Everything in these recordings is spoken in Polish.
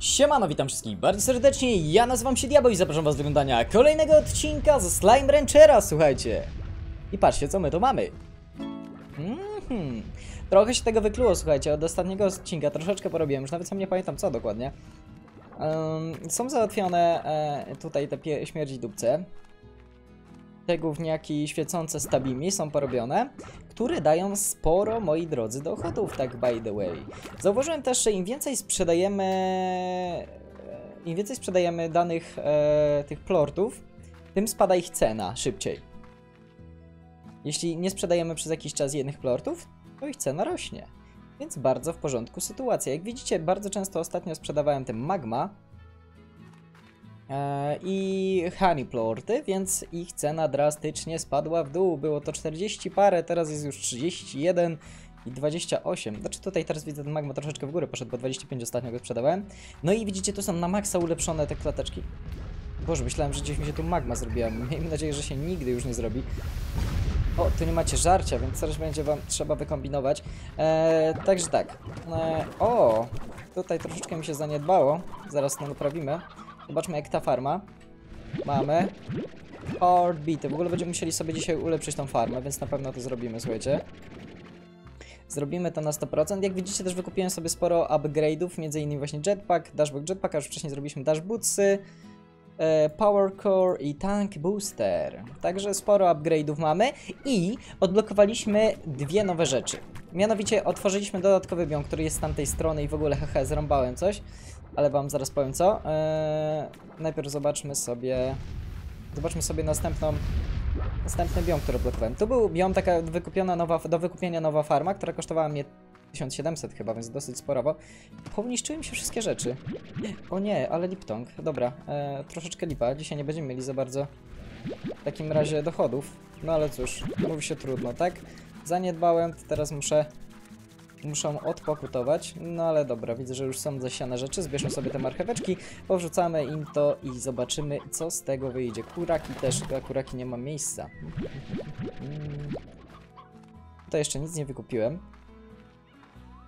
Siemano, witam wszystkich bardzo serdecznie, ja nazywam się Diabeuu i zapraszam was do oglądania kolejnego odcinka ze Slime Ranchera, słuchajcie. I patrzcie, co my tu mamy. Trochę się tego wykluło, słuchajcie, od ostatniego odcinka, troszeczkę porobiłem, już nawet sam nie pamiętam co dokładnie. Są załatwione tutaj te śmierdzi dupce. Te gówniaki świecące z tabimi są porobione, które dają sporo, moi drodzy, dochodów, tak by the way. Zauważyłem też, że im więcej sprzedajemy danych tych plortów, tym spada ich cena szybciej. Jeśli nie sprzedajemy przez jakiś czas jednych plortów, to ich cena rośnie. Więc bardzo w porządku sytuacja. Jak widzicie, bardzo często ostatnio sprzedawałem ten magma i Honey Plorty, więc ich cena drastycznie spadła w dół. Było to 40 parę, teraz jest już 31 i 28. Znaczy tutaj teraz widzę, ten magma troszeczkę w górę poszedł, bo 25 ostatnio go sprzedawałem. No i widzicie, tu są na maksa ulepszone te klateczki. Boże, myślałem, że gdzieś mi się tu magma zrobiła. Miejmy nadzieję, że się nigdy już nie zrobi. O, tu nie macie żarcia, więc coś będzie wam trzeba wykombinować. Także tak. O, tutaj troszeczkę mi się zaniedbało. Zaraz to naprawimy. Zobaczmy, jak ta farma. Mamy Hardbeaty. W ogóle będziemy musieli sobie dzisiaj ulepszyć tą farmę, więc na pewno to zrobimy, słuchajcie. Zrobimy to na 100%. Jak widzicie, też wykupiłem sobie sporo upgrade'ów, między innymi właśnie Jetpack, Dashboard Jetpacka, już wcześniej zrobiliśmy Dash Bootsy, Power Core i Tank Booster. Także sporo upgrade'ów mamy i odblokowaliśmy dwie nowe rzeczy. Mianowicie otworzyliśmy dodatkowy biom, który jest z tamtej strony i w ogóle hehe, zrąbałem coś. Ale wam zaraz powiem co. Najpierw zobaczmy sobie następny biom, który blokowałem. Tu był biom, taka wykupiona nowa, do wykupienia nowa farma, która kosztowała mnie 1700 chyba, więc dosyć sporowo. Powniszczyły mi się wszystkie rzeczy. O nie, ale liptong. Dobra, troszeczkę lipa. Dzisiaj nie będziemy mieli za bardzo w takim razie dochodów. No ale cóż, mówi się trudno, tak? Zaniedbałem, to teraz muszę odpokutować, no ale dobra, widzę, że już są zasiane rzeczy, zbierzmy sobie te marcheweczki, powrzucamy im to i zobaczymy, co z tego wyjdzie. Kuraki też, dla kuraki nie ma miejsca. Tutaj jeszcze nic nie wykupiłem.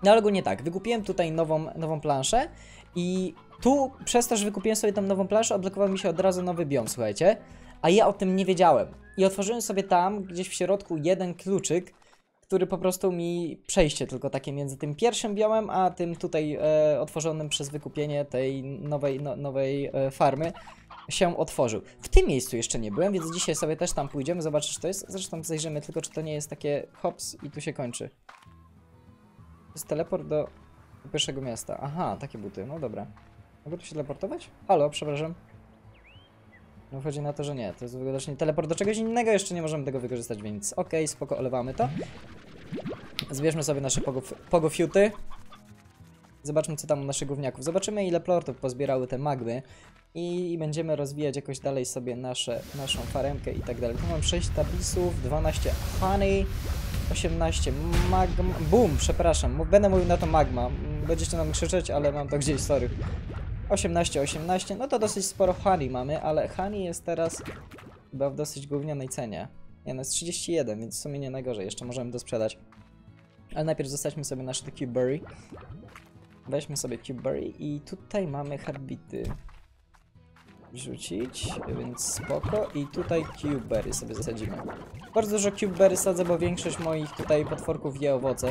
No ale ogólnie tak, wykupiłem tutaj nową planszę i tu, przez to, że wykupiłem sobie tą nową planszę, odblokował mi się od razu nowy biom, słuchajcie, a ja o tym nie wiedziałem. I otworzyłem sobie tam, gdzieś w środku, jeden kluczyk, który po prostu mi przejście tylko takie między tym pierwszym biomem, a tym tutaj otworzonym przez wykupienie tej nowej farmy się otworzył. W tym miejscu jeszcze nie byłem, więc dzisiaj sobie też tam pójdziemy, zobaczyć, czy to jest. Zresztą zajrzymy tylko, czy to nie jest takie hops i tu się kończy. To jest teleport do pierwszego miasta. Aha, takie buty, no dobra. Mogę tu się teleportować? Halo, przepraszam. No chodzi na to, że nie, to jest wygodnie teleport do czegoś innego, jeszcze nie możemy tego wykorzystać, więc okej, spoko, olewamy to. Zbierzmy sobie nasze pogo fruity. Zobaczmy, co tam u naszych gówniaków. Zobaczymy, ile plortów pozbierały te magmy i będziemy rozwijać jakoś dalej sobie naszą faremkę i tak dalej. Tu mam 6 tabisów, 12 honey, 18 magma. Boom, przepraszam, będę mówił na to magma. Będziecie nam krzyczeć, ale mam to gdzieś, sorry. 18, no to dosyć sporo honey mamy, ale honey jest teraz chyba w dosyć gównianej cenie. Nie, no jest 31, więc w sumie nie najgorzej, jeszcze możemy to sprzedać. Ale najpierw zostawmy sobie nasze Cubeberry. Weźmy sobie Cubeberry i tutaj mamy Hardbeaty. Rzucić, więc spoko. I tutaj Cubeberry sobie zasadzimy. Bardzo dużo Cubeberry sadzę, bo większość moich tutaj potworków je owoce.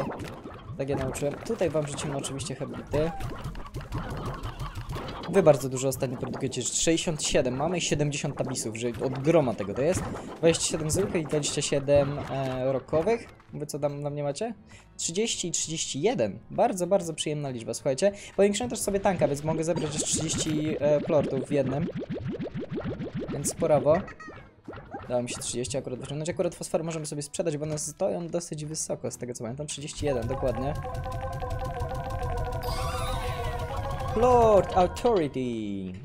Tak ja nauczyłem. Tutaj wam rzucimy oczywiście Hardbeaty. Wy bardzo dużo ostatnio produkujecie, 67 mamy i 70 tabisów, że od groma tego to jest. 27 zwykłych i 27 rokowych. Wy co tam na mnie macie? 30 i 31. Bardzo, bardzo przyjemna liczba, słuchajcie. Powiększyłem też sobie tanka, więc mogę zebrać już 30 plortów w jednym. Więc sporowo. Dało mi się 30 akurat wyciągnąć. Akurat fosfor możemy sobie sprzedać, bo one stoją dosyć wysoko z tego co pamiętam. 31 dokładnie. Lord Authority.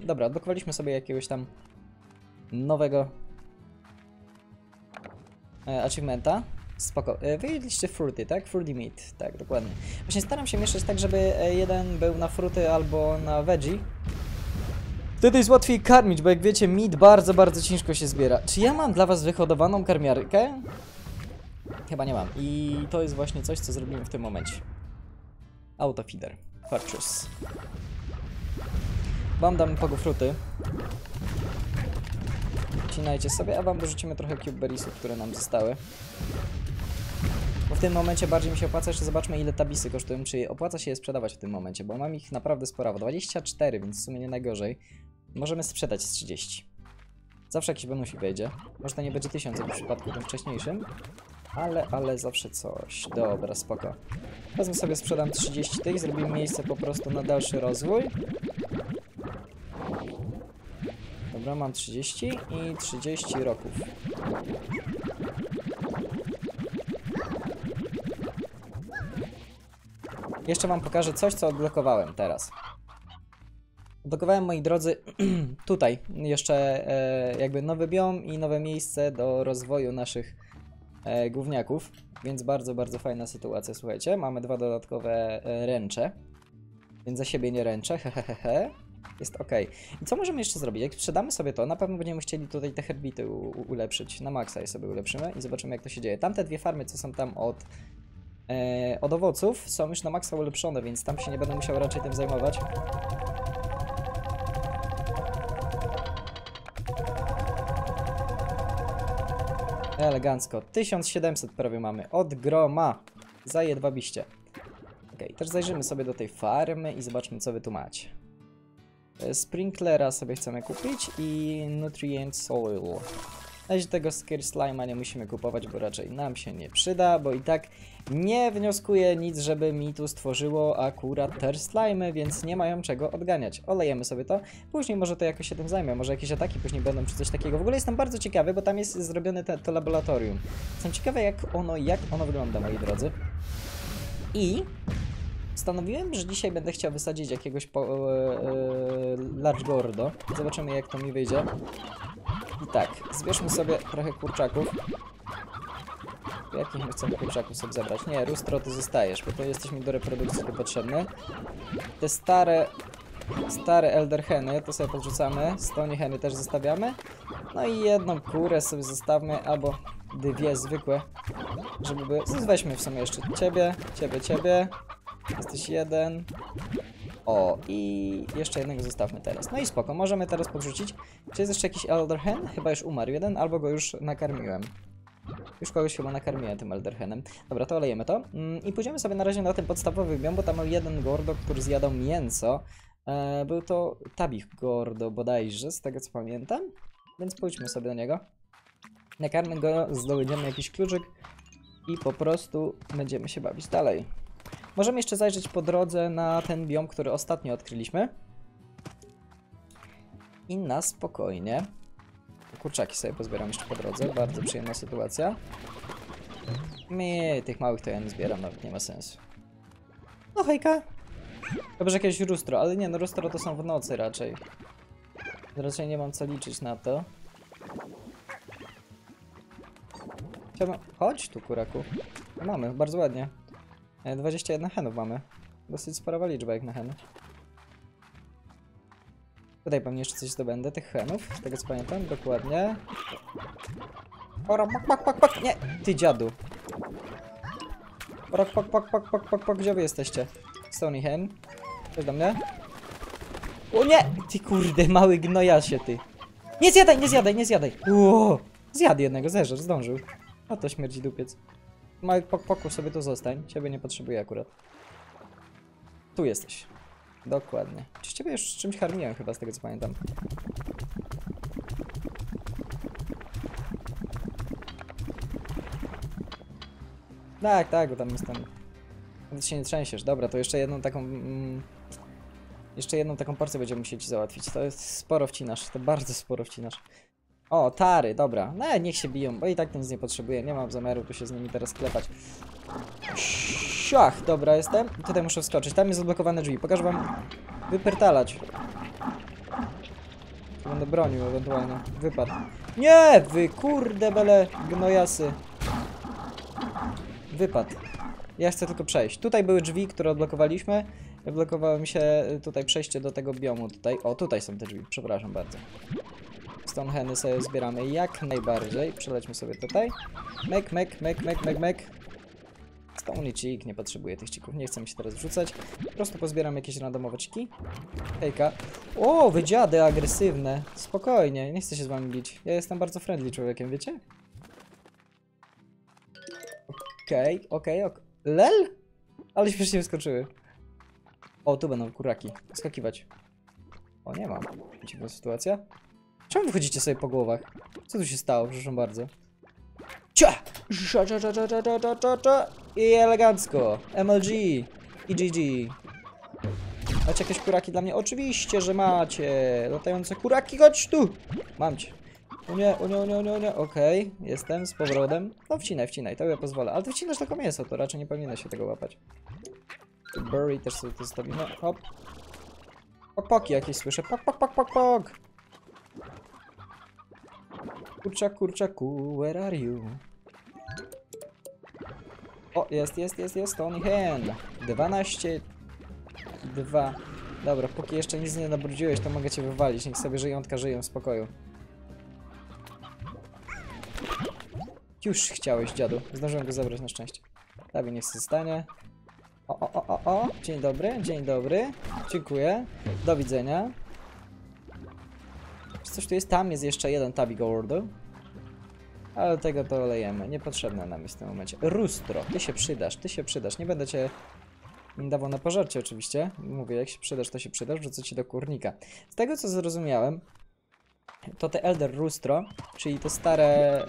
Dobra, odblokowaliśmy sobie jakiegoś tam nowego achievementa. Spoko. Wyjedliście fruity, tak? Fruity meat. Tak, dokładnie. Właśnie staram się mieszać tak, żeby jeden był na fruity albo na veggie. Wtedy jest łatwiej karmić, bo jak wiecie, meat bardzo, bardzo ciężko się zbiera. Czy ja mam dla was wyhodowaną karmiarkę? Chyba nie mam. I to jest właśnie coś, co zrobimy w tym momencie. Autofeeder. Purchase. Wam dam Pogo fruty. Wycinajcie sobie, a wam dorzucimy trochę cubeberriesów, które nam zostały. Bo w tym momencie bardziej mi się opłaca, jeszcze zobaczmy ile tabisy kosztują, czy opłaca się je sprzedawać w tym momencie, bo mam ich naprawdę sporo, 24, więc w sumie nie najgorzej. Możemy sprzedać z 30. Zawsze jakiś bonusik wejdzie. Może to nie będzie 1000 jak w przypadku tym wcześniejszym. Ale zawsze coś. Dobra, spoko. Wezmę sobie, sprzedam 30 tych, zrobimy miejsce po prostu na dalszy rozwój. Dobra, mam 30 i 30 roków. Jeszcze wam pokażę coś, co odblokowałem teraz. Odblokowałem, moi drodzy, tutaj jeszcze jakby nowy biom i nowe miejsce do rozwoju naszych gówniaków, więc bardzo, bardzo fajna sytuacja, słuchajcie. Mamy dwa dodatkowe ręcze, więc za siebie nie ręczę, hehehe. Jest ok. I co możemy jeszcze zrobić? Jak sprzedamy sobie to, na pewno będziemy chcieli tutaj te herbity ulepszyć, na maksa je sobie ulepszymy i zobaczymy jak to się dzieje. Tamte dwie farmy, co są tam od owoców, są już na maksa ulepszone, więc tam się nie będę musiał raczej tym zajmować. Elegancko. 1700 prawie mamy. Od groma. Zajedwabiście. Ok, też zajrzymy sobie do tej farmy i zobaczmy co wy tu macie. Sprinklera sobie chcemy kupić i Nutrient Soil. Na razie tego Scare Slime'a nie musimy kupować, bo raczej nam się nie przyda, bo i tak nie wnioskuje nic, żeby mi tu stworzyło akurat Ter Slime'y, więc nie mają czego odganiać. Olejemy sobie to, później może to jakoś się tym zajmie, może jakieś ataki później będą czy coś takiego. W ogóle jestem bardzo ciekawy, bo tam jest zrobione to laboratorium. Jestem ciekawy jak ono wygląda, moi drodzy. I postanowiłem, że dzisiaj będę chciał wysadzić jakiegoś large Gordo. Zobaczymy jak to mi wyjdzie. I tak, zbierzmy sobie trochę kurczaków. Jakich nie chcemy kurczaków sobie zabrać? Nie, Rustro, ty zostajesz, bo to jesteś mi do reprodukcji tu potrzebny. Te stare Elder Heny to sobie podrzucamy, Stony Heny też zostawiamy. No i jedną kurę sobie zostawmy, albo dwie zwykłe, żeby były... Weźmy w sumie jeszcze ciebie. Jesteś jeden. O, i jeszcze jednego zostawmy teraz. No i spoko, możemy teraz podrzucić. Czy jest jeszcze jakiś Elder Hen? Chyba już umarł jeden, albo go już nakarmiłem. Już kogoś chyba nakarmiłem tym Elder Henem. Dobra, to olejemy to. I pójdziemy sobie na razie na ten podstawowy biom, bo tam był jeden Gordo, który zjadał mięso. Był to Tabis Gordo bodajże, z tego co pamiętam. Więc pójdźmy sobie do niego. Nakarmy go, zdobędziemy jakiś kluczyk i po prostu będziemy się bawić dalej. Możemy jeszcze zajrzeć po drodze na ten biom, który ostatnio odkryliśmy. I na spokojnie. Kurczaki sobie pozbieram jeszcze po drodze, bardzo przyjemna sytuacja. Tych małych to ja nie zbieram, nawet nie ma sensu. No hejka! Chyba, że jakieś Rustro, ale nie, no Rustro to są w nocy raczej. Raczej nie mam co liczyć na to. Chciałbym... Chodź tu, kuraku. No mamy, bardzo ładnie. 21 henów mamy. Dosyć spora liczba jak na hen. Tutaj pewnie jeszcze coś zdobędę, tych henów, z tego co pamiętam, dokładnie. Ora, pak, nie, ty dziadu. Ora, pak, gdzie wy jesteście? Stony hen. Coś do mnie? O nie, ty kurde, mały gnojasie ty. Nie zjadaj. Uuu, zjadł jednego, zeżer, zdążył. O to śmierdzi dupiec. Mały pokój sobie tu zostań, ciebie nie potrzebuję akurat. Tu jesteś. Dokładnie. Czy ciebie już czymś karmiłem chyba, z tego co pamiętam. Tak, bo tam jest ten... Ty się nie trzęsiesz. Dobra, to jeszcze jedną taką... Jeszcze jedną taką porcję będziemy musieli ci załatwić. To jest sporo wcinasz, to bardzo sporo wcinasz. O, tary, dobra. No, niech się biją, bo i tak nic nie potrzebuję. Nie mam zamiaru tu się z nimi teraz klepać. Siach, dobra, jestem. Tutaj muszę wskoczyć. Tam jest odblokowane drzwi. Pokażę wam wypiertalać. Będę bronił ewentualnie. Wypadł. Nie, wy kurde bele gnojasy. Wypadł. Ja chcę tylko przejść. Tutaj były drzwi, które odblokowaliśmy. Odblokowało mi się tutaj przejście do tego biomu. Tutaj. O, tutaj są te drzwi. Przepraszam bardzo. Stone Heny sobie zbieramy jak najbardziej. Przelećmy sobie tutaj. Mek. Stony Chick, nie potrzebuję tych cików, nie chcę mi się teraz wrzucać. Po prostu pozbieram jakieś randomowe ciki. Hejka. O, wy dziady agresywne. Spokojnie, nie chcę się z wami bić. Ja jestem bardzo friendly człowiekiem, wiecie? Okej. Lel? Ale śmiesznie wyskoczyły. O, tu będą kuraki. Skakiwać. O, nie mam. Dziwna sytuacja. Czemu wychodzicie sobie po głowach? Co tu się stało? Przepraszam bardzo. Cia! I elegancko. MLG. I GG. Macie jakieś kuraki dla mnie? Oczywiście, że macie. Latające kuraki, chodź tu! Mam cię. O nie. Okej, jestem z powrotem. No wcinaj, to ja pozwolę. Ale ty wcinasz tylko mięso, to raczej nie powinno się tego łapać. Berry też sobie to zostawimy. Hop. Poki jakieś słyszę. Pok. Kurczaku, where are you? O, jest. Stony Hen. 12. 2. Dobra, póki jeszcze nic nie nabrudziłeś, to mogę cię wywalić. Niech sobie żyjątka żyją w spokoju. Już chciałeś, dziadu. Zdążyłem go zabrać na szczęście. Tabi niech się stanie. O. Dzień dobry. Dziękuję. Do widzenia. Coś tu jest? Tam jest jeszcze jeden Tabi Gordo. Ale tego to olejemy. Niepotrzebne nam jest w tym momencie. Rustro, ty się przydasz. Nie będę cię dawał na pożarcie oczywiście. Mówię, jak się przydasz, to się przydasz. Wrzucę ci do kurnika. Z tego co zrozumiałem, to te Elder Rustro, czyli te stare...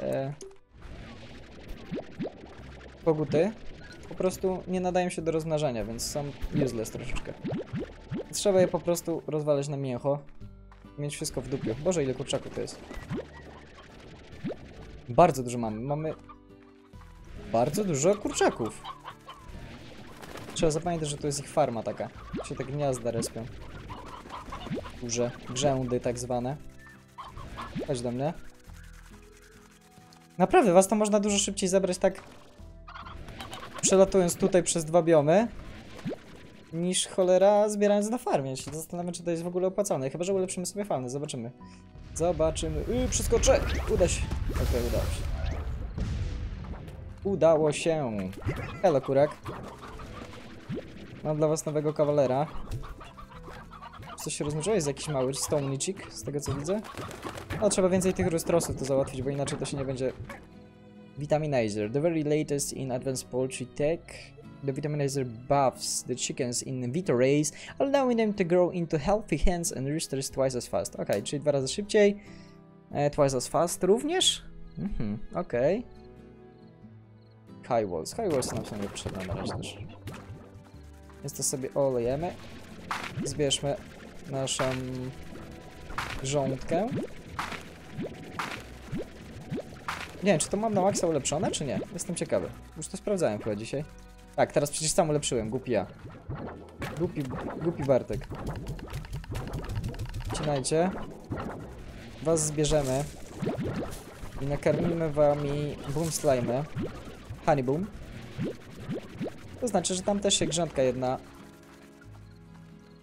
koguty po prostu nie nadają się do rozmnażania, więc są useless troszeczkę. Trzeba je po prostu rozwalać na mięcho. Mieć wszystko w dupiu. Boże, ile kurczaków to jest. Bardzo dużo mamy. Mamy bardzo dużo kurczaków. Trzeba zapamiętać, że to jest ich farma taka. Się te gniazda respią. Duże grzędy tak zwane. Chodź do mnie. Naprawdę, was to można dużo szybciej zabrać tak... przelatując tutaj przez dwa biomy, niż cholera zbierając na farmie. Ja się zastanawiam, czy to jest w ogóle opłacalne. Chyba że ulepszymy sobie farmę. Zobaczymy. Przeskoczę! Uda się. Okej, udało się. Udało się. Hello, kurak. Mam dla was nowego kawalera. Coś się rozmnożyło? Jest jakiś mały stonicik, z tego co widzę. No, trzeba więcej tych rustrosów to załatwić, bo inaczej to się nie będzie... Vitaminizer, the very latest in advanced poultry tech. The Vitaminizer buffs the chickens in vitro race, allowing them to grow into healthy hens and roosters twice as fast. Okej, czyli dwa razy szybciej, twice as fast również? Okej. High walls nam są niepotrzebne na razie też. Więc to sobie olejemy. Zbierzmy naszą grządkę. Nie wiem, czy to mam na maksa ulepszone, czy nie? Jestem ciekawy. Już to sprawdzałem chyba dzisiaj. Tak, teraz przecież sam ulepszyłem. Głupi ja. Głupi Bartek. Wcinajcie. Was zbierzemy. I nakarmimy wami boom slime. Honey boom. To znaczy, że tam też się grządka jedna...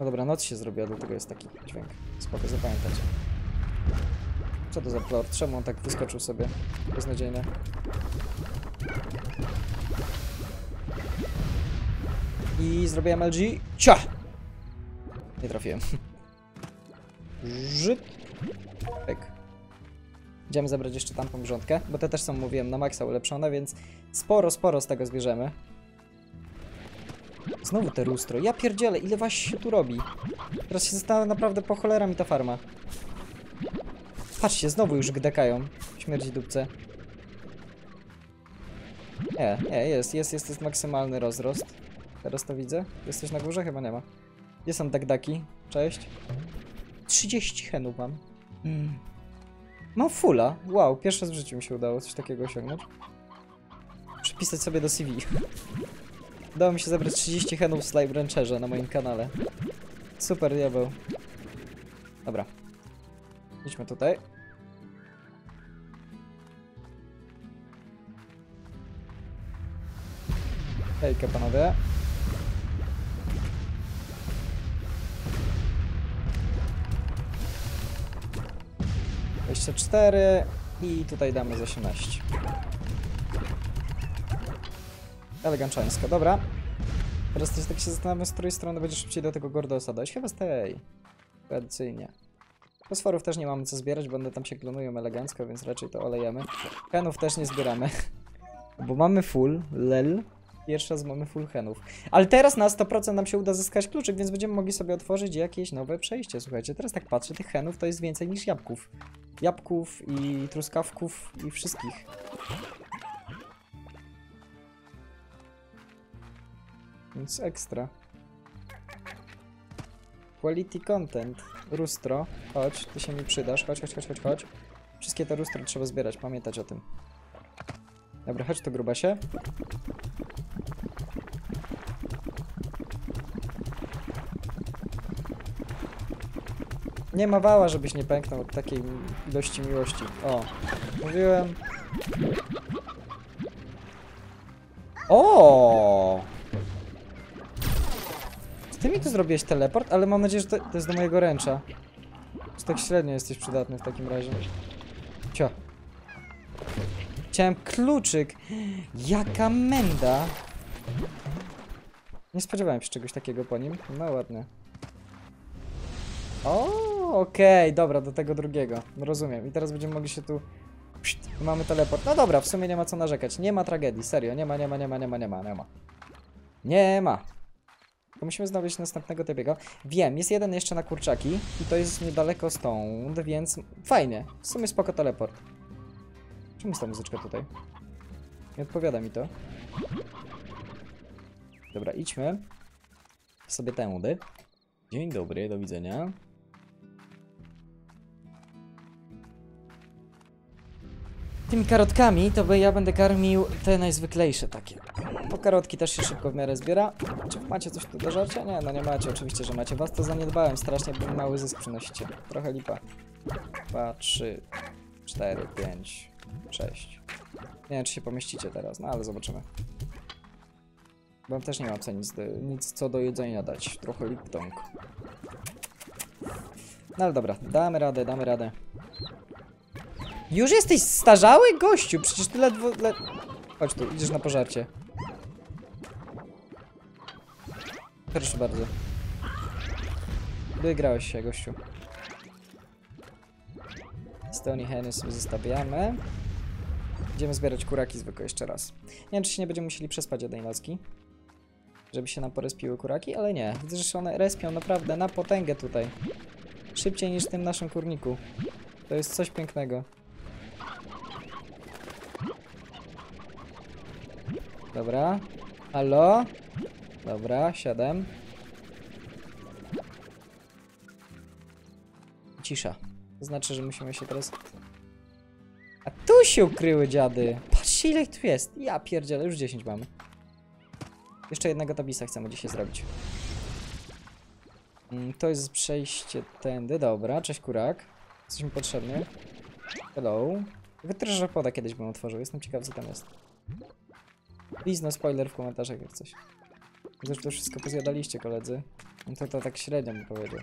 No dobra, noc się zrobiła, dlatego jest taki dźwięk. Spoko, zapamiętajcie. Co to za plort? Czemu on tak wyskoczył sobie? Beznadziejne. I zrobię MLG. Cia! Nie trafiłem. Żyt. Tak. Idziemy zabrać jeszcze tam grządkę, bo te też są, mówiłem, na maksa ulepszone, więc sporo z tego zbierzemy. Znowu te lustro. Ja pierdzielę, ile was się tu robi? Teraz się zastanawia naprawdę po cholera mi ta farma. Patrzcie, znowu już gdekają. Śmierdzi dupce. Nie, jest maksymalny rozrost. Teraz to widzę. Jesteś na górze? Chyba nie ma. Gdzie są dagdaki? Cześć. 30 henów mam. Mam fulla. Wow, pierwsze w życiu mi się udało coś takiego osiągnąć. Przypisać sobie do CV. Udało mi się zebrać 30 henów w Slime Rancherze na moim kanale. Super, diabeł. Dobra. Idźmy tutaj. Hejka, panowie. Jeszcze 4 i tutaj damy za 18. Eleganczańsko, dobra. Teraz też tak się zastanawiam, z której strony będzie szybciej do tego Gordosa dojść. Chyba z tej. Tradycyjnie. Fosforów też nie mamy co zbierać, bo one tam się klonują elegancko, więc raczej to olejemy. Henów też nie zbieramy. Bo mamy full, lel. Pierwszy raz mamy full henów. Ale teraz na 100% nam się uda zyskać kluczyk, więc będziemy mogli sobie otworzyć jakieś nowe przejście. Słuchajcie, teraz tak patrzę, tych henów to jest więcej niż jabłków. Jabłków i truskawków i wszystkich. Więc ekstra. Quality content. Rustro, chodź, ty się mi przydasz. Chodź. Wszystkie te rustro trzeba zbierać, pamiętać o tym. Dobra, chodź to grubasie. Nie ma wała, żebyś nie pęknął od takiej ilości miłości. O, mówiłem. O! Ty mi tu zrobiłeś teleport, ale mam nadzieję, że to jest do mojego ręcza. Czy tak średnio jesteś przydatny w takim razie. Cio. Chciałem kluczyk. Jaka menda. Nie spodziewałem się czegoś takiego po nim. No ładnie. O! Okej, dobra, do tego drugiego. Rozumiem. I teraz będziemy mogli się tu... Pszt, mamy teleport. No dobra, w sumie nie ma co narzekać. Nie ma tragedii, serio. Nie ma. To musimy znaleźć następnego typiego. Wiem, jest jeden jeszcze na kurczaki. I to jest niedaleko stąd, więc... Fajnie. W sumie spoko teleport. Czemu jest ta muzyczka tutaj? Nie odpowiada mi to. Dobra, idźmy. Sobie tędy. Dzień dobry, do widzenia. Tymi karotkami to ja będę karmił te najzwyklejsze takie. Bo karotki też się szybko w miarę zbiera. Czy macie coś tu do żarcia? Nie, no nie macie, oczywiście, że macie. Was to zaniedbałem strasznie, bo mały zysk przynosicie. Trochę lipa. 2, 3, 4, 5, 6. Nie wiem, czy się pomieścicie teraz, no ale zobaczymy. Wam też nie mam co nic co do jedzenia dać. Trochę liptonk. No ale dobra, damy radę. Już jesteś starzały, gościu? Przecież ty ledwo... Chodź tu, idziesz na pożarcie. Proszę bardzo. Wygrałeś się, gościu. Stony Heny sobie zostawiamy. Będziemy zbierać kuraki zwykle jeszcze raz. Nie wiem, czy się nie będziemy musieli przespać jednej nocki. Żeby się nam porespiły kuraki, ale nie. Widzę, że się one respią naprawdę na potęgę tutaj. Szybciej niż w tym naszym kurniku. To jest coś pięknego. Dobra. Halo? Dobra, 7. Cisza. To znaczy, że musimy się teraz... A tu się ukryły dziady! Patrzcie, ile ich tu jest! Ja pierdzielę, już 10 mamy. Jeszcze jednego tabisa chcemy dzisiaj zrobić. To jest przejście tędy. Dobra, cześć kurak. Coś mi potrzebny. Hello. Wytryżę poda kiedyś bym otworzył. Jestem ciekaw, co tam jest. Please no spoiler w komentarzach, jak coś. Zresztą to wszystko pozjadaliście, koledzy. To tak średnio mi powiedział.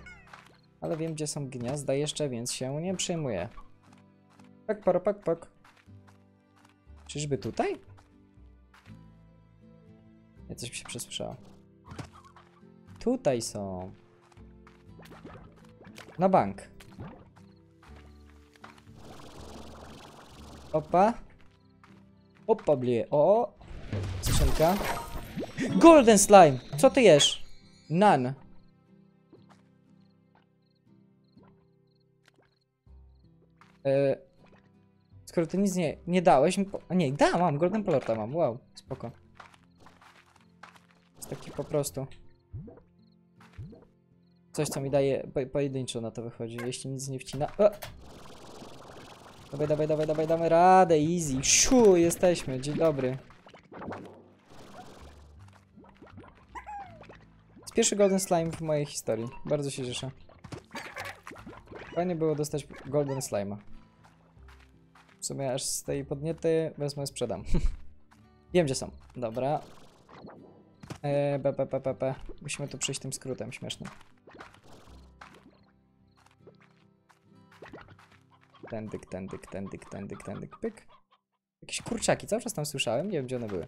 Ale wiem, gdzie są gniazda jeszcze, więc się nie przyjmuję. Pak. Czyżby tutaj? Ja coś mi się przesłyszało. Tutaj są. Na bank. Opa. Opa, blie. O. Skrzynka. Golden Slime! Co ty jesz? Nan. Skoro ty nic nie dałeś mi po... A nie, mam. Golden Plorta mam. Wow. Spoko. Jest taki po prostu. Coś, co mi daje pojedynczo na to wychodzi. Jeśli nic nie wcina... Dawaj, damy radę, easy. Siu, jesteśmy, dzień dobry. Jest pierwszy Golden Slime w mojej historii. Bardzo się cieszę. Fajnie było dostać Golden Slime'a. W sumie aż z tej podniety wezmę, sprzedam. Wiem, gdzie są. Dobra. Musimy tu przyjść tym skrótem śmiesznym. Tędyk, pyk. Jakieś kurczaki, cały czas tam słyszałem, nie wiem, gdzie one były.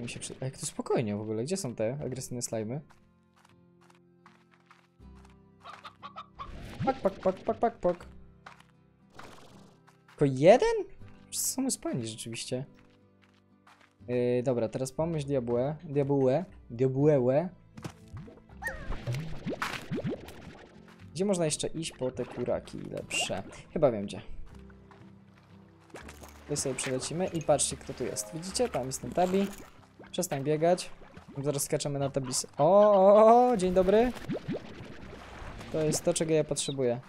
by mi się przyda. Jak to spokojnie w ogóle? Gdzie są te agresywne slajmy? Pak, pak, pak, pak, pak, pak. Tylko jeden? Są spani rzeczywiście. Dobra, teraz pomyśl Diabeuu. Gdzie można jeszcze iść po te kuraki lepsze? Chyba wiem gdzie. Tutaj sobie przelecimy i patrzcie kto tu jest. Widzicie? Tam jest ten Tabi. Przestań biegać. Zaraz skaczemy na Tabis. O, dzień dobry. To jest to, czego ja potrzebuję.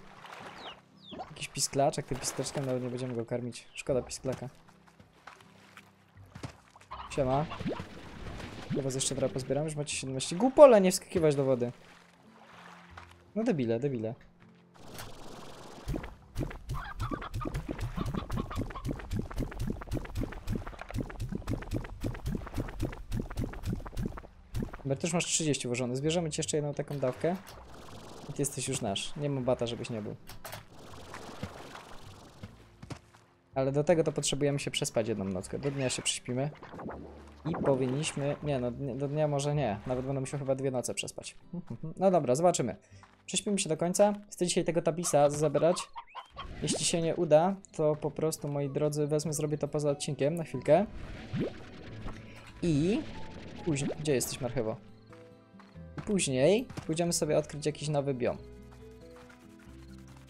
Jakiś pisklaczek, tym pisteczkiem nawet nie będziemy go karmić. Szkoda pisklaka. Siema. Ja was jeszcze trochę pozbieram, już macie 17. Głupole, nie wskakiwać do wody. No debile, debile. Chyba też masz 30 włożone. Zbierzemy ci jeszcze jedną taką dawkę. I ty jesteś już nasz. Nie ma bata, żebyś nie był. Ale do tego to potrzebujemy się przespać jedną nockę. Do dnia się prześpimy. I powinniśmy... Nie, no do dnia może nie. Nawet będę musiał chyba 2 noce przespać. No dobra, zobaczymy. Prześpimy się do końca. Chcę dzisiaj tego Tabisa zabrać. Jeśli się nie uda, to po prostu, moi drodzy, wezmę, zrobię to poza odcinkiem na chwilkę. I... później... Gdzie jesteś, marchewo? I później pójdziemy sobie odkryć jakiś nowy biom.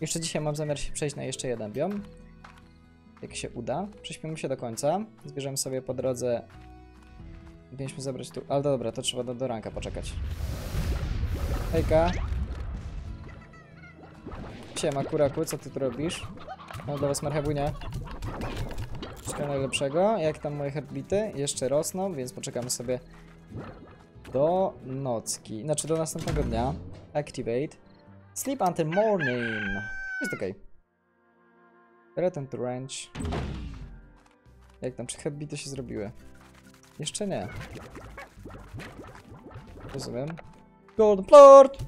Jeszcze dzisiaj mam zamiar się przejść na jeszcze jeden biom. Jak się uda. Prześpimy się do końca. Zbierzemy sobie po drodze... Powinniśmy zabrać tu... Ale dobra, to trzeba do ranka poczekać. Hejka. Siema, kuraku, co ty tu robisz? Mam dla was marchebunia. Wszystko najlepszego. Jak tam moje hardbeaty? Jeszcze rosną, więc poczekamy sobie do nocki. Znaczy do następnego dnia. Activate. Sleep until morning. Jest okej. Return to range. Jak tam? Czy hardbeaty się zrobiły? Jeszcze nie. Rozumiem. Golden Plorty!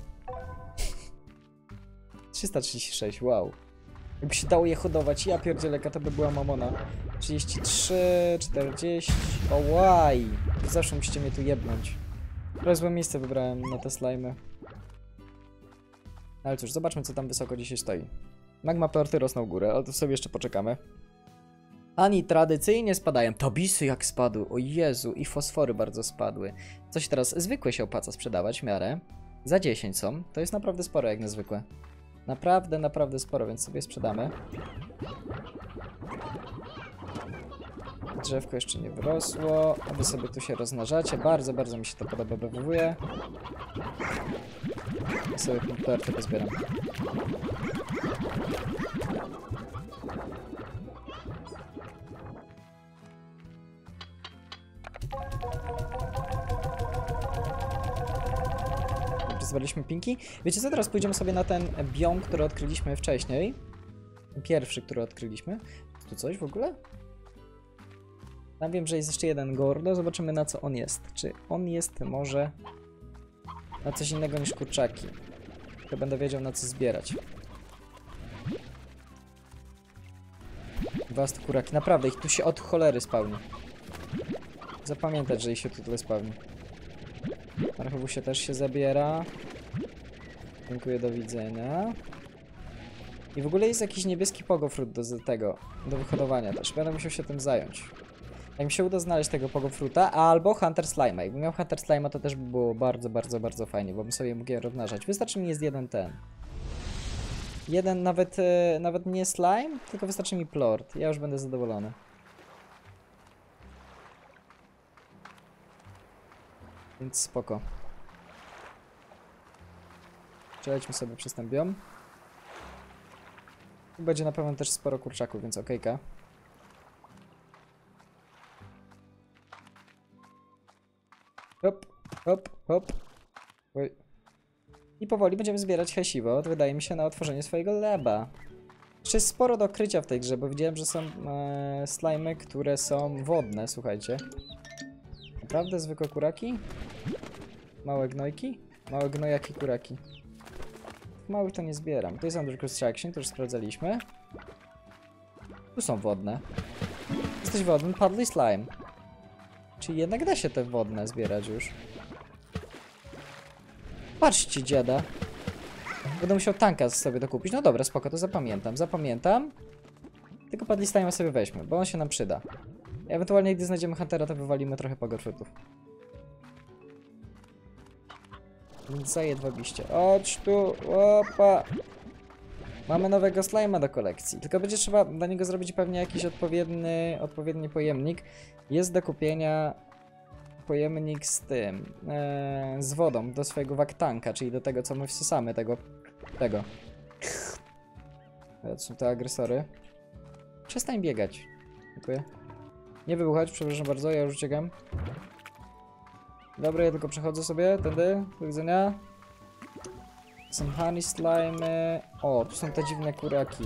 336, wow. Jakby się dało je hodować, ja pierdzielę, to by była mamona. 33, 40... Ołaj! Zawsze musicie mnie tu jebnąć. Teraz złe miejsce wybrałem na te slajmy. Ale cóż, zobaczmy co tam wysoko dzisiaj stoi. Magma Plorty rosną w górę, ale to sobie jeszcze poczekamy. Ani tradycyjnie spadają. Tabisy jak spadły, o Jezu, i fosfory bardzo spadły. Coś teraz zwykłe się opłaca sprzedawać w miarę. Za 10 są, to jest naprawdę sporo jak na zwykłe. Naprawdę, naprawdę sporo, więc sobie sprzedamy. Drzewko jeszcze nie wyrosło, a wy sobie tu się rozmnażacie. Bardzo, bardzo mi się to podoba, BWW-je. Ja sobie komputerkę pozbieram. Zbieraliśmy pinki. Wiecie co, teraz pójdziemy sobie na ten biom, który odkryliśmy wcześniej. Pierwszy, który odkryliśmy. Tu coś w ogóle? Tam wiem, że jest jeszcze jeden Gordo. Zobaczymy na co on jest. Czy on jest może na coś innego niż kurczaki. To będę wiedział na co zbierać. 200 kuraki. Naprawdę, ich tu się od cholery spawni. Zapamiętać, że ich się tutaj spawni. Marchewusie też się zabiera. Dziękuję, do widzenia. I w ogóle jest jakiś niebieski pogo fruit do tego, do wyhodowania też. Będę musiał się tym zająć. Jak mi się uda znaleźć tego pogo fruta, albo Hunter Slime'a. Jakbym miał Hunter Slime'a, to też by było bardzo, bardzo, bardzo fajnie, bo bym sobie mógł je rozmnażać. Wystarczy mi jest jeden ten. Jeden nawet nie slime, tylko wystarczy mi plort. Ja już będę zadowolony. Więc spoko. Przelećmy sobie przez ten biom. Tu będzie na pewno też sporo kurczaków, więc okejka. Hop, hop, hop. Oj. I powoli będziemy zbierać hasiwo, wydaje mi się, na otworzenie swojego laba. Jeszcze jest sporo do krycia w tej grze, bo widziałem, że są slimy, które są wodne, słuchajcie. Naprawdę zwykłe kuraki? Małe gnojki? Małe gnojaki kuraki. Małych to nie zbieram. To jest Under Construction, to już sprawdzaliśmy. Tu są wodne. Jesteś wodny, Padli slime. Czyli jednak da się te wodne zbierać już. Patrzcie, dziada. Będę musiał tanka sobie dokupić. No dobra, spoko, to zapamiętam. Tylko Padli slime sobie weźmy, bo on się nam przyda. Ewentualnie, gdy znajdziemy Huntera, to wywalimy trochę pogorfrutów. Więc zajedwabiście. Chodź tu, opa. Mamy nowego slime'a do kolekcji. Tylko będzie trzeba dla niego zrobić pewnie jakiś odpowiedni pojemnik. Jest do kupienia pojemnik z tym, z wodą do swojego waktanka, czyli do tego, co my wsysamy, tego. To są te agresory. Przestań biegać. Dziękuję. Nie wybuchać, przepraszam bardzo, ja już uciekam. Dobra, ja tylko przechodzę sobie tędy. Do widzenia. Są honey slime. O, tu są te dziwne kuraki.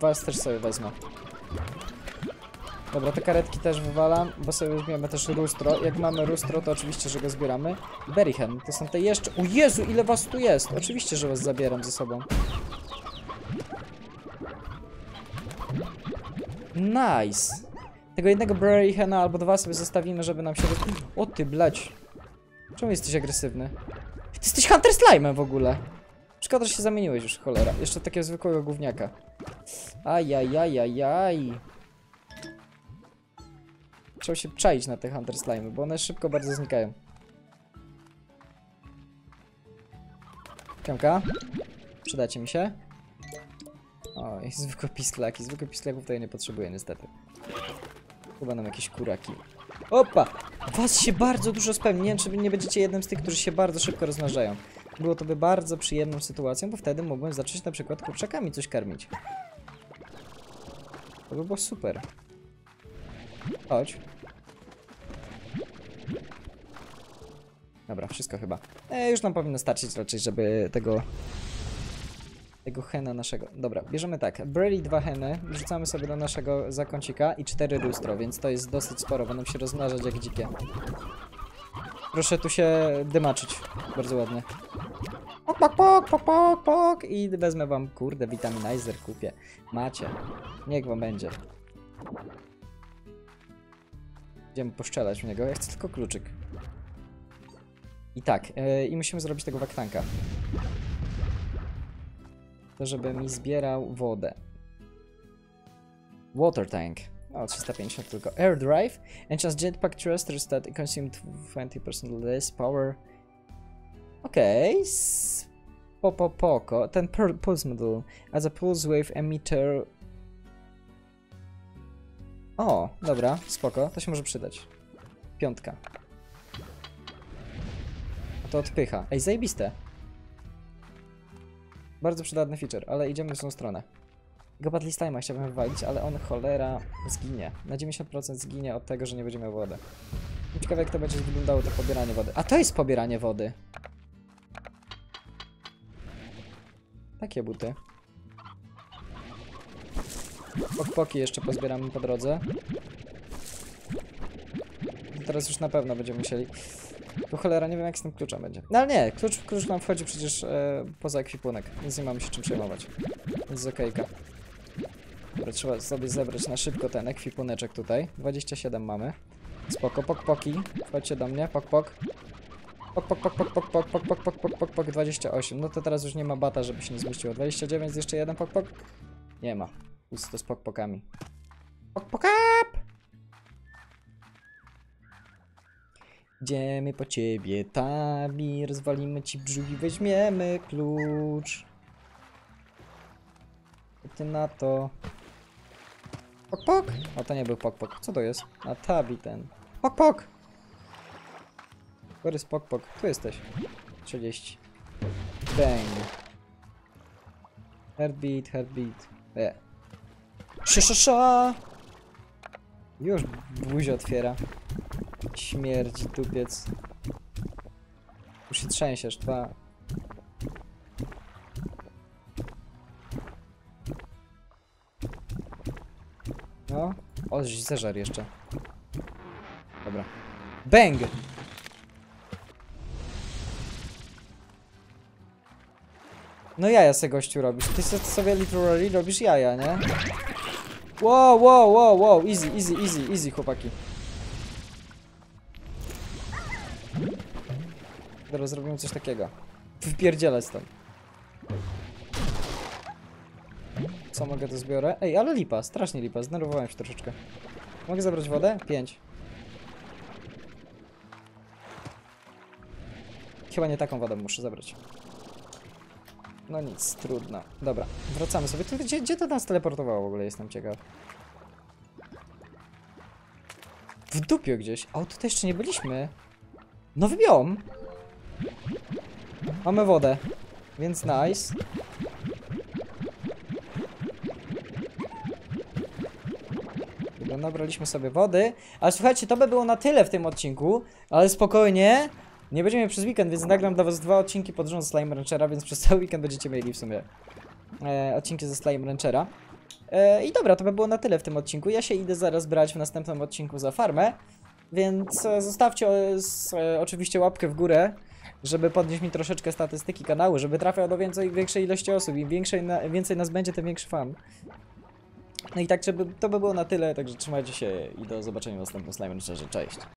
Was też sobie wezmę. Dobra, te karetki też wywalam, bo sobie zbieramy też rustro. Jak mamy rustro, to oczywiście, że go zbieramy. Berryhen, to są te jeszcze... O Jezu, ile was tu jest! Oczywiście, że was zabieram ze sobą. Nice! Tego jednego Berryhena albo dwa sobie zostawimy, żeby nam się... O ty blać! Czemu jesteś agresywny? Ty jesteś Hunter Slime'em w ogóle! Szkoda, że się zamieniłeś już, cholera. Jeszcze takiego zwykłego gówniaka. Ajajajajaj. Trzeba się czaić na te Hunter Slime'y, bo one szybko bardzo znikają. Piąka. Przydacie mi się. Oj, zwykłe pisklaki. Zwykłych pisklaków tutaj nie potrzebuję niestety. Chyba nam jakieś kuraki. Opa! Was się bardzo dużo spełni. Nie wiem, czy nie będziecie jednym z tych, którzy się bardzo szybko rozmnażają. Było to by bardzo przyjemną sytuacją, bo wtedy mógłbym zacząć na przykład kurczakami coś karmić. To by było super. Chodź. Dobra, wszystko chyba. Już nam powinno starczyć raczej, żeby tego hena naszego. Dobra, bierzemy tak. Breli 2 heny, wrzucamy sobie do naszego zakącika i 4 lustro, więc to jest dosyć sporo. Będą się rozmnażać jak dzikie. Proszę tu się dymaczyć. Bardzo ładnie. Pok, pok, pok, pok, pok, pok. I wezmę wam, kurde, Vitaminizer kupię. Macie. Niech wam będzie. Będziemy poszczelać w niego. Ja chcę tylko kluczyk. I tak. I musimy zrobić tego waktanka. To żeby mi zbierał wodę. Water tank. O, 350 tylko. Air drive. Enchant jetpack thrusters that consume 20% less power. Okej. Okay. Popopoko. Ten pulse model. As a pulse wave emitter. O, dobra, spoko, to się może przydać. 5. To odpycha. Ej, zajebiste. Bardzo przydatny feature, ale idziemy w tą stronę. Go Padli slime'a chciałbym wywalić, ale on cholera zginie. Na 90% zginie od tego, że nie będzie miał wody. Ciekawe, jak to będzie wyglądało to pobieranie wody. A to jest pobieranie wody! Takie buty. Pokpoki jeszcze pozbieramy po drodze. I teraz już na pewno będziemy musieli. Bo cholera, nie wiem jak z tym kluczem będzie. No ale nie, klucz nam wchodzi przecież poza ekwipunek, więc nie mamy się czym przejmować. Więc okejka. Dobra, trzeba sobie zebrać na szybko ten ekwipuneczek tutaj. 27 mamy. Spoko, pokpoki. Wchodźcie do mnie, pokpok. Pok, 28. No to teraz już nie ma bata, żeby się nie zmieściło. 29, jeszcze jeden pokpok. Nie ma. To z pokpokami. Pokpokap! Idziemy po ciebie, Tabi. Rozwalimy ci brzuch i weźmiemy klucz. Co ty na to? Pokpok? O, to nie był pokpok. Co to jest? A Tabi ten. Pokpok! Który jest pokpok? Tu jesteś. 30. Bang. Hardbeat, hardbeat. Szysza! Już buzię otwiera. Śmierdzi tupiec. Już się trzęsiesz, twa. No. O, zeżar jeszcze. Dobra. Bang! No jaja se gościu robisz. Ty sobie literally robisz jaja, nie? Wow, wow, wow, wow, easy, easy, easy, easy, chłopaki. Teraz zrobimy coś takiego. Wypierdzielać tam. Co mogę, to zbiorę? Ej, ale lipa, strasznie lipa, zdenerwowałem się troszeczkę. Mogę zabrać wodę? 5. Chyba nie taką wodę muszę zabrać. No nic, trudno. Dobra, wracamy sobie. Gdzie to nas teleportowało w ogóle? Jestem ciekaw. W dupie gdzieś. O, tutaj jeszcze nie byliśmy. Nowy biom. Mamy wodę, więc nice. Nabraliśmy sobie wody. Ale słuchajcie, to by było na tyle w tym odcinku. Ale spokojnie. Nie będziemy przez weekend, więc nagram dla was 2 odcinki pod rząd Slime Ranchera, więc przez cały weekend będziecie mieli w sumie odcinki ze Slime Ranchera. I dobra, to by było na tyle w tym odcinku. Ja się idę zaraz brać w następnym odcinku za farmę, więc zostawcie oczywiście łapkę w górę, żeby podnieść mi troszeczkę statystyki kanału, żeby trafiał do większej ilości osób. Im więcej nas będzie, tym większy fan. No i tak, żeby to by było na tyle, także trzymajcie się i do zobaczenia w następnym Slime Rancherze. Cześć!